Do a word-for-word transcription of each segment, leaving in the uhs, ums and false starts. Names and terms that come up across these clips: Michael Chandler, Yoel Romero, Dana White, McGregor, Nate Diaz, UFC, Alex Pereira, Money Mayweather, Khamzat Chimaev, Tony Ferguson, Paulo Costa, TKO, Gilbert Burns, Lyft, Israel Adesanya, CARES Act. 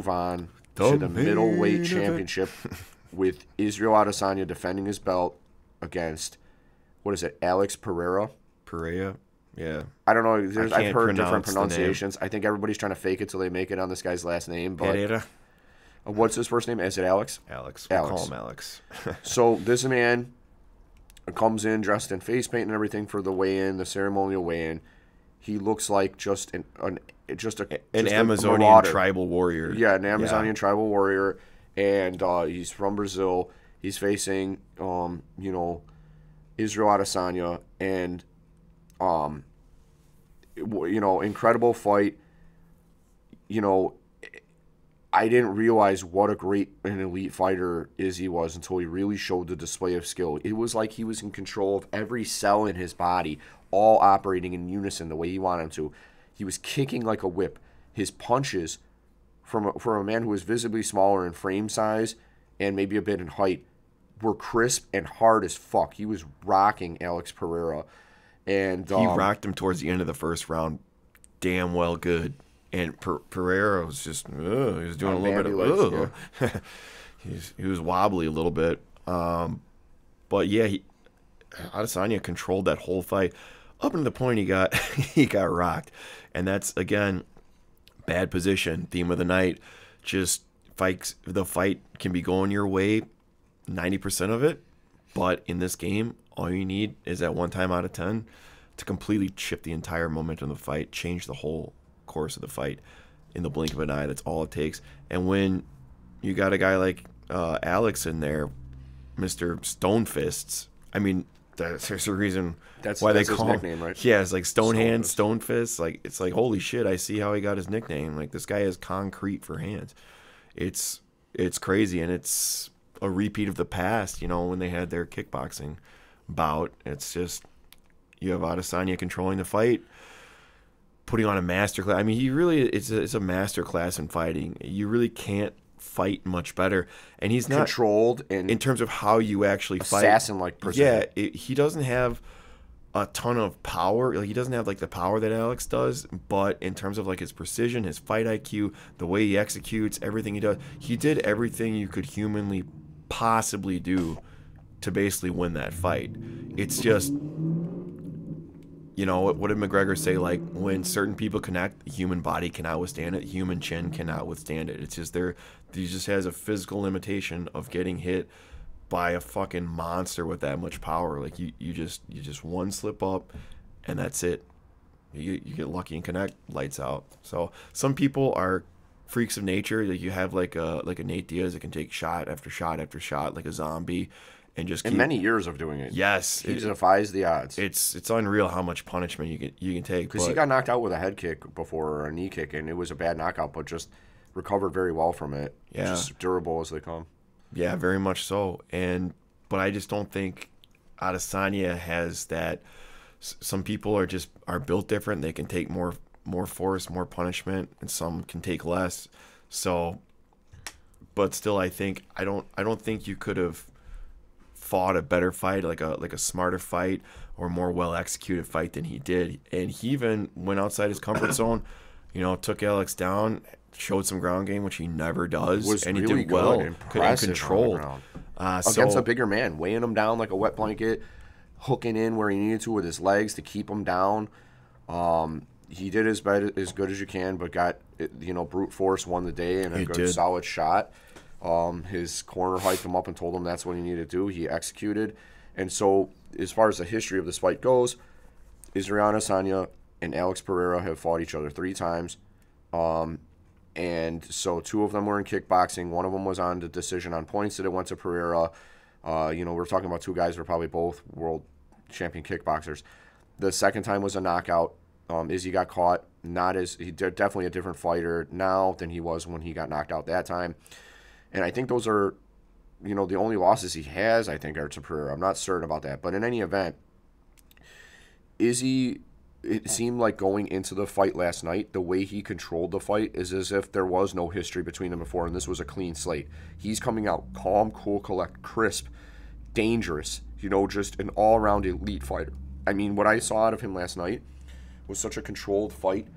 move on the to the middleweight championship with Israel Adesanya defending his belt against, what is it, Alex Pereira? Pereira, yeah. I don't know. There's, I I've heard different pronunciations. I think everybody's trying to fake it till they make it on this guy's last name. But Pereira. What's his first name? Is it Alex? Alex. We'll Alex. call him Alex. So this man comes in dressed in face paint and everything for the weigh-in, the ceremonial weigh-in. He looks like just an, an just a an just Amazonian a tribal warrior. Yeah, an Amazonian yeah. tribal warrior, and uh, he's from Brazil. He's facing, um, you know, Israel Adesanya, and um, you know, incredible fight. You know, I didn't realize what a great and elite fighter Izzy was until he really showed the display of skill. It was like he was in control of every cell in his body, all operating in unison the way he wanted him to. He was kicking like a whip. His punches, from a, from a man who was visibly smaller in frame size and maybe a bit in height, were crisp and hard as fuck. He was rocking Alex Pereira. And um, he rocked him towards the end of the first round damn well good. And per Pereira was just, uh, he was doing a little bit of, uh, yeah. he, was, he was wobbly a little bit. Um, but yeah, he, Adesanya controlled that whole fight up to the point he got he got rocked, and that's again bad position. Theme of the night, just fights. The fight can be going your way ninety percent of it, but in this game, all you need is that one time out of ten to completely shift the entire momentum of the fight, change the whole course of the fight in the blink of an eye. That's all it takes. And when you got a guy like uh, Alex in there, Mister Stone Fists, I mean, that's, there's a reason that's, why that's they call his nickname, him. Right? Yeah, it's like Stone, Stone Hands, Fist. Stone Fists. Like, it's like, holy shit, I see how he got his nickname. Like, this guy has concrete for hands. It's it's crazy, and it's a repeat of the past, you know, when they had their kickboxing bout. It's just, you have Adesanya controlling the fight, putting on a masterclass. I mean, he really, it's a, it's a masterclass in fighting. You really can't fight much better. And he's not controlled in, in terms of how you actually assassin fight. Assassin-like person. Yeah, it, he doesn't have a ton of power. Like, he doesn't have, like, the power that Alex does, but in terms of, like, his precision, his fight I Q, the way he executes, everything he does, he did everything you could humanly possibly do to basically win that fight. It's just... You know, what did McGregor say? Like, when certain people connect, the human body cannot withstand it. Human chin cannot withstand it. It's just there. He just has a physical limitation of getting hit by a fucking monster with that much power. Like, you, you just you just one slip up, and that's it. You, you get lucky and connect, lights out. So some people are freaks of nature. Like, you have like a like a Nate Diaz that can take shot after shot after shot like a zombie. And just keep, and many years of doing it. Yes, he it, defies the odds. It's it's unreal how much punishment you can you can take. Because he got knocked out with a head kick before, or a knee kick, and it was a bad knockout, but just recovered very well from it. Yeah, just durable as they come. Yeah, very much so. And but I just don't think Adesanya has that. Some people are just are built different. They can take more more force, more punishment, and some can take less. So, but still, I think I don't I don't think you could have fought a better fight, like a like a smarter fight or more well executed fight than he did. And he even went outside his comfort zone, you know, took Alex down, showed some ground game, which he never does. Was and really he did good, well and controlled uh, so, against a bigger man, weighing him down like a wet blanket, hooking in where he needed to with his legs to keep him down. Um, he did as bad, as good as you can, but got, you know, brute force won the day and a good did. solid shot. Um, his corner hyped him up and told him that's what he needed to do. He executed. And so, as far as the history of this fight goes, Israel Adesanya and Alex Pereira have fought each other three times. Um, and so, two of them were in kickboxing. One of them was on the decision on points that it went to Pereira. Uh, you know, we're talking about two guys who are probably both world champion kickboxers. The second time was a knockout. Um, Izzy got caught. Not as he definitely a different fighter now than he was when he got knocked out that time. And I think those are, you know, the only losses he has, I think, are to Pereira. I'm not certain about that. But in any event, Izzy, it seemed like going into the fight last night, the way he controlled the fight is as if there was no history between them before, and this was a clean slate. He's coming out calm, cool, collect, crisp, dangerous, you know, just an all-around elite fighter. I mean, what I saw out of him last night was such a controlled fight.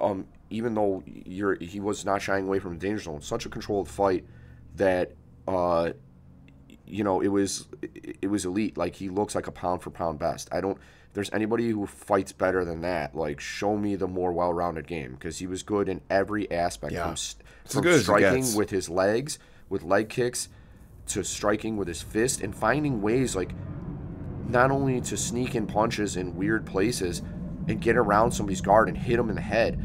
Um, even though you're, he was not shying away from the danger zone, such a controlled fight that, uh, you know, it was it was elite. Like, he looks like a pound-for-pound best. I don't – if there's anybody who fights better than that, like, show me the more well-rounded game, because he was good in every aspect. Yeah. From, from good striking with his legs, with leg kicks, to striking with his fist, and finding ways, like, not only to sneak in punches in weird places and get around somebody's guard and hit him in the head,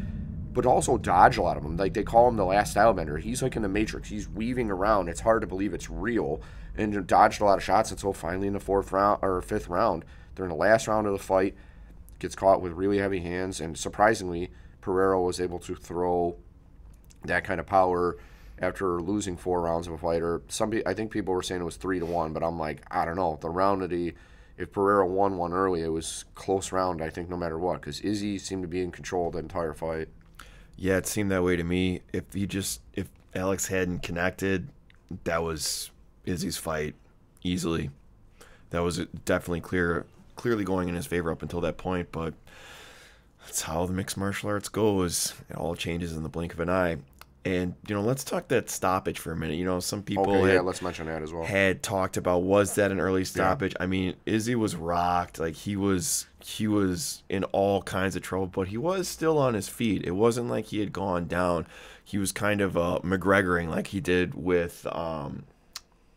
but also dodge a lot of them. Like, they call him the last style bender. He's like in the Matrix. He's weaving around. It's hard to believe it's real. And dodged a lot of shots until finally in the fourth round or fifth round, they're in the last round of the fight, gets caught with really heavy hands. And surprisingly, Pereira was able to throw that kind of power after losing four rounds of a fight. Or some, I think people were saying it was three to one, but I'm like, I don't know. The roundity, if Pereira won one early, it was close round, I think, no matter what, because Izzy seemed to be in control the entire fight. Yeah, it seemed that way to me. If he just, if Alex hadn't connected, that was Izzy's fight easily. That was definitely clear, clearly going in his favor up until that point. But that's how the mixed martial arts goes. It all changes in the blink of an eye. And you know, let's talk that stoppage for a minute. You know, some people okay, had, yeah, let's mention that as well. Had talked about, was that an early stoppage? Yeah. I mean, Izzy was rocked. Like, he was, he was in all kinds of trouble, but he was still on his feet. It wasn't like he had gone down. He was kind of uh, McGregoring, like he did with um,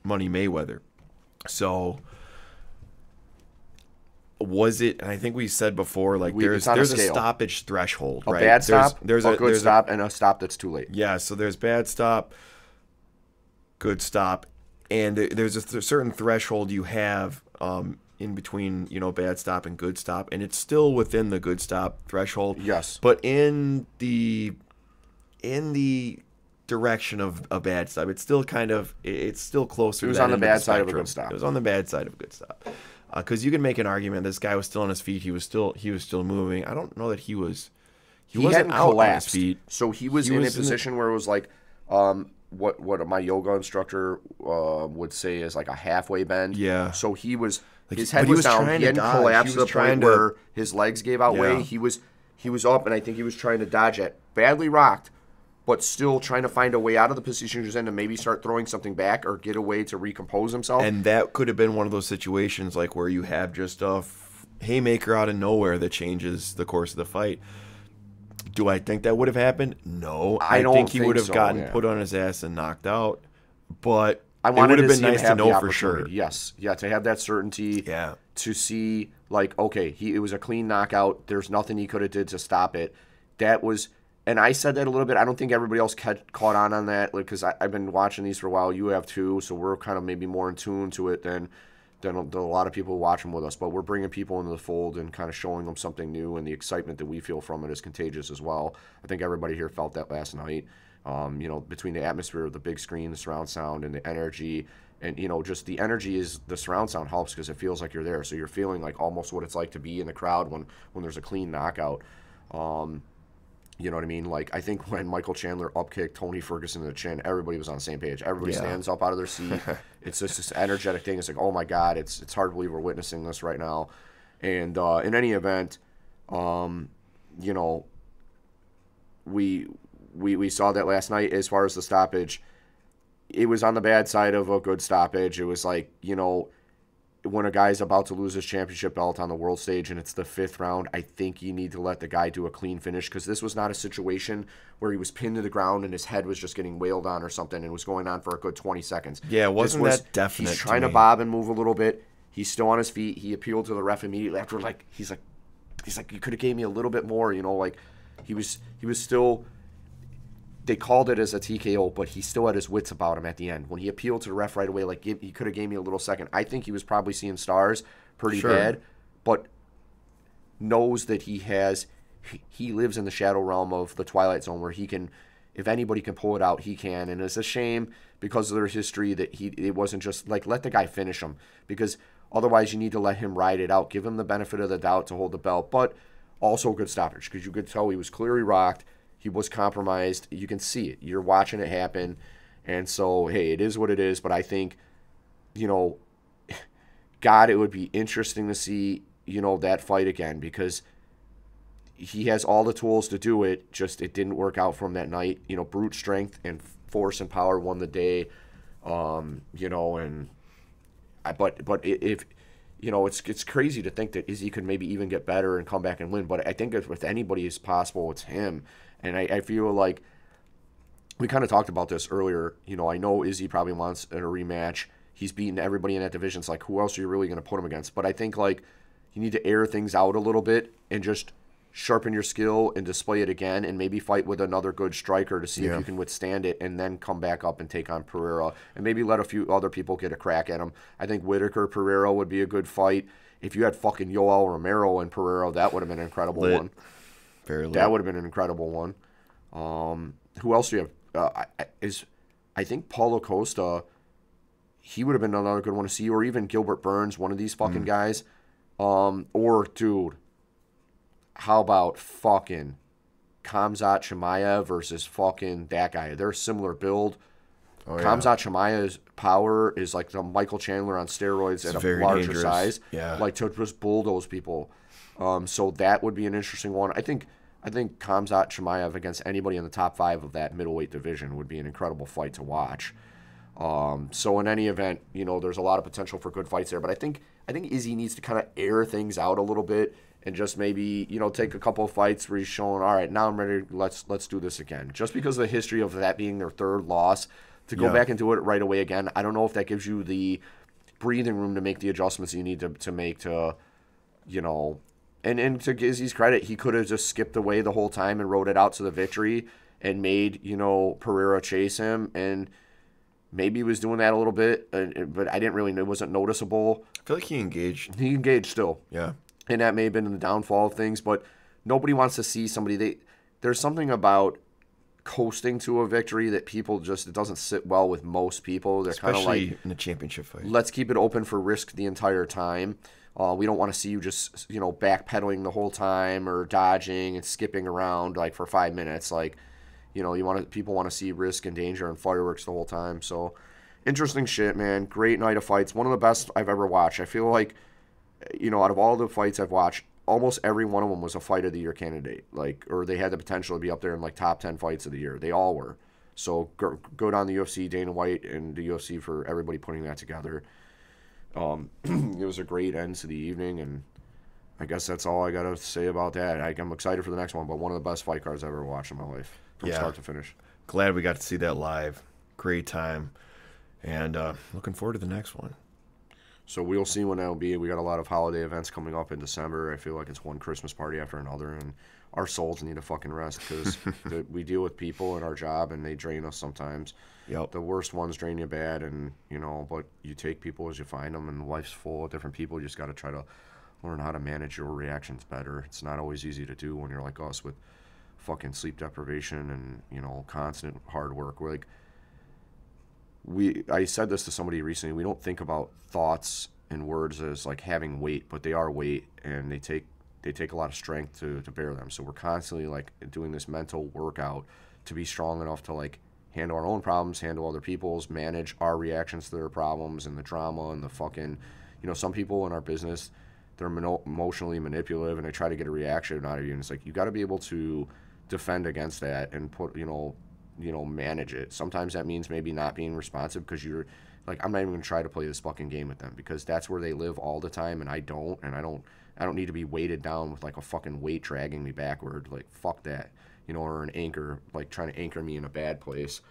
Money Mayweather. So. Was it? And I think we said before, like, we, there's there's a, a stoppage threshold, right? A bad stop, there's, there's a, a good there's stop, a, and a stop that's too late. Yeah, so there's bad stop, good stop, and there's a th certain threshold you have um, in between, you know, bad stop and good stop, and it's still within the good stop threshold. Yes, but in the in the direction of a bad stop, it's still kind of it's still closer. It was on the bad side of a good stop. It was on the bad side of a good stop. Because uh, you can make an argument this guy was still on his feet, he was still he was still moving. I don't know that he was he, he wasn't out on his feet. So he was he in was a position in where it was like um what what my yoga instructor uh, would say is like a halfway bend. Yeah. So he was like, his head was, was down. He hadn't collapsed to the point to, where his legs gave out yeah. way. He was he was up, and I think he was trying to dodge it. Badly rocked, but still trying to find a way out of the position he was in to maybe start throwing something back or get a way to recompose himself. And that could have been one of those situations like where you have just a haymaker out of nowhere that changes the course of the fight. Do I think that would have happened? No. I, I don't think he think would have so, gotten yeah. put on his ass and knocked out. But I it would have been nice to know for sure. Yes. Yeah, to have that certainty. Yeah. To see, like, okay, he it was a clean knockout. There's nothing he could have did to stop it. That was... And I said that a little bit. I don't think everybody else kept, caught on on that because like, I've been watching these for a while. You have too, so we're kind of maybe more in tune to it than, than, a, than a lot of people watch them with us. But we're bringing people into the fold and kind of showing them something new, and the excitement that we feel from it is contagious as well. I think everybody here felt that last night, um, you know, between the atmosphere of the big screen, the surround sound, and the energy. And, you know, just the energy is the surround sound helps because it feels like you're there. So you're feeling like almost what it's like to be in the crowd when, when there's a clean knockout. Um You know what I mean? Like, I think when Michael Chandler upkicked Tony Ferguson in the chin, everybody was on the same page. Everybody yeah. stands up out of their seat. It's just this energetic thing. It's like, oh, my God, it's it's hard to believe we're witnessing this right now. And uh, in any event, um, you know, we, we, we saw that last night as far as the stoppage. It was on the bad side of a good stoppage. It was like, you know, when a guy's about to lose his championship belt on the world stage and it's the fifth round, I think you need to let the guy do a clean finish, because this was not a situation where he was pinned to the ground and his head was just getting wailed on or something and was going on for a good twenty seconds. Yeah, it wasn't was, that definite. He's trying to, to bob and move a little bit. He's still on his feet. He appealed to the ref immediately after. Like he's like, he's like, you could have gave me a little bit more. You know, like he was, he was still. They called it as a T K O, but he still had his wits about him at the end. When he appealed to the ref right away, like, he could have gave me a little second. I think he was probably seeing stars pretty sure. bad, but knows that he has – he lives in the shadow realm of the Twilight Zone where he can – if anybody can pull it out, he can. And it's a shame because of their history that he it wasn't just – like, let the guy finish him, because otherwise you need to let him ride it out. Give him the benefit of the doubt to hold the belt, but also a good stoppage, because you could tell he was clearly rocked. He was compromised. You can see it. You're watching it happen. And so, hey, it is what it is. But I think, you know, God, it would be interesting to see, you know, that fight again, because he has all the tools to do it. Just it didn't work out for him that night. You know, brute strength and force and power won the day. Um, you know, and I, but but if you know, it's it's crazy to think that Izzy could maybe even get better and come back and win. But I think if with anybody is possible, it's him. And I, I feel like we kind of talked about this earlier. You know, I know Izzy probably wants a rematch. He's beaten everybody in that division. It's like, who else are you really going to put him against? But I think like you need to air things out a little bit and just sharpen your skill and display it again, and maybe fight with another good striker to see yeah. if you can withstand it, and then come back up and take on Pereira, and maybe let a few other people get a crack at him. I think Whittaker Pereira would be a good fight. If you had fucking Yoel Romero and Pereira, that would have been an incredible lit. one. Very lit. That would have been an incredible one. Um, who else do you have? Uh, is I think Paulo Costa. He would have been another good one to see, or even Gilbert Burns, one of these fucking mm. guys. Um, or dude. How about fucking Khamzat Chimaev versus fucking that guy? They're a similar build. Oh, yeah. Khamzat Chimaev's power is like the Michael Chandler on steroids, it's at a larger dangerous. size. Yeah. Like to just bulldoze people. Um, so that would be an interesting one. I think I think Khamzat Chimaev against anybody in the top five of that middleweight division would be an incredible fight to watch. Um, so in any event, you know, there's a lot of potential for good fights there. But I think I think Izzy needs to kind of air things out a little bit. And just maybe, you know, take a couple of fights where he's showing, all right, now I'm ready, let's let's do this again. Just because of the history of that being their third loss, to go yeah. back and do it right away again, I don't know if that gives you the breathing room to make the adjustments you need to, to make to, you know. And, and to Izzy's credit, he could have just skipped away the whole time and rode it out to the victory and made, you know, Pereira chase him. And maybe he was doing that a little bit, but I didn't really know. It wasn't noticeable. I feel like he engaged. He engaged still. Yeah. And that may have been the downfall of things, but nobody wants to see somebody. They, there's something about coasting to a victory that people just, it doesn't sit well with most people. They're kind of like in a championship fight. Let's keep it open for risk the entire time. Uh, we don't want to see you just, you know, backpedaling the whole time or dodging and skipping around like for five minutes. Like, you know, you want to, people want to see risk and danger and fireworks the whole time. So, interesting shit, man. Great night of fights. One of the best I've ever watched. I feel like, you know, out of all the fights I've watched, almost every one of them was a fight of the year candidate, like, or they had the potential to be up there in like top ten fights of the year. They all were. So go, go down the U F C, Dana White, and the U F C for everybody putting that together. Um, it was a great end to the evening, and I guess that's all I got to say about that. I, I'm excited for the next one, but one of the best fight cards I've ever watched in my life from yeah. start to finish. Glad we got to see that live. Great time, and uh, looking forward to the next one. So we'll see when that will be. We got a lot of holiday events coming up in December. I feel like it's one Christmas party after another, and our souls need a fucking rest because we deal with people in our job, and they drain us sometimes. Yep. The worst ones drain you bad, and you know, but you take people as you find them, and life's full of different people. You just got to try to learn how to manage your reactions better. It's not always easy to do when you're like us with fucking sleep deprivation and, you know, constant hard work. We're like, We I said this to somebody recently. We don't think about thoughts and words as like having weight, but they are weight, and they take they take a lot of strength to, to bear them. So we're constantly like doing this mental workout to be strong enough to like handle our own problems, handle other people's, manage our reactions to their problems and the drama and the fucking, you know, some people in our business, they're emotionally manipulative and they try to get a reaction out of you, and it's like you got to be able to defend against that and put, you know, you know, manage it. Sometimes that means maybe not being responsive because you're like, I'm not even going to try to play this fucking game with them because that's where they live all the time, and I don't, and I don't, I don't need to be weighted down with like a fucking weight dragging me backward. Like, fuck that, you know, or an anchor, like trying to anchor me in a bad place.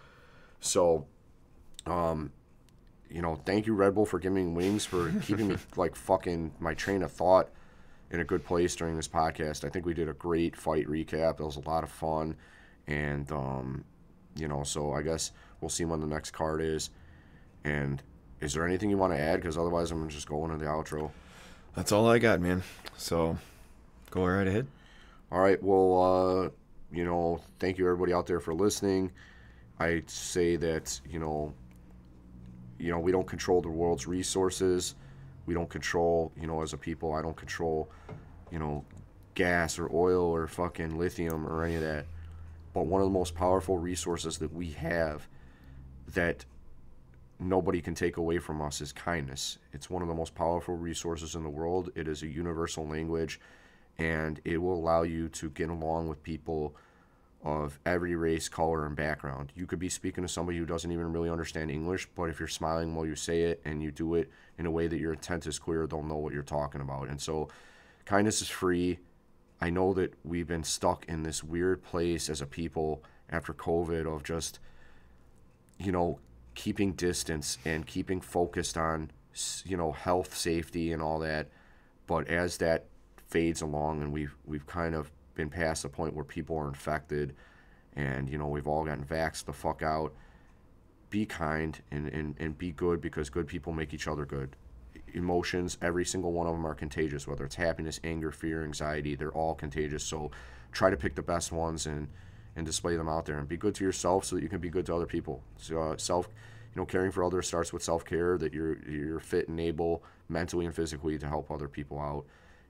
So, um, you know, thank you, Red Bull, for giving me wings, for keeping me like fucking my train of thought in a good place during this podcast. I think we did a great fight recap. It was a lot of fun. And, um, you know, so I guess we'll see when the next card is. And is there anything you want to add? Because otherwise I'm just going to the outro. That's all I got, man. So go right ahead. All right. Well, uh, you know, thank you, everybody out there, for listening. I say that, you know, you know, we don't control the world's resources. We don't control, you know, as a people, I don't control, you know, gas or oil or fucking lithium or any of that. But one of the most powerful resources that we have that nobody can take away from us is kindness. It's one of the most powerful resources in the world. It is a universal language, and it will allow you to get along with people of every race, color, and background. You could be speaking to somebody who doesn't even really understand English, but if you're smiling while you say it and you do it in a way that your intent is clear, they'll know what you're talking about. And so kindness is free. I know that we've been stuck in this weird place as a people after COVID of just, you know, keeping distance and keeping focused on, you know, health, safety, and all that. But as that fades along and we've, we've kind of been past the point where people are infected and, you know, we've all gotten vaxxed the fuck out, be kind and, and, and be good, because good people make each other good. Emotions, every single one of them are contagious, whether it's happiness, anger, fear, anxiety, they're all contagious. So try to pick the best ones and, and display them out there, and be good to yourself so that you can be good to other people. So uh, self, you know, caring for others starts with self-care, that you're, you're fit and able mentally and physically to help other people out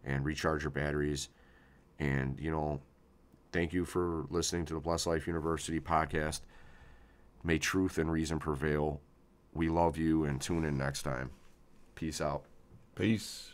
and recharge your batteries. And, you know, thank you for listening to the Blessed Life University podcast. May truth and reason prevail. We love you, and tune in next time. Peace out. Peace.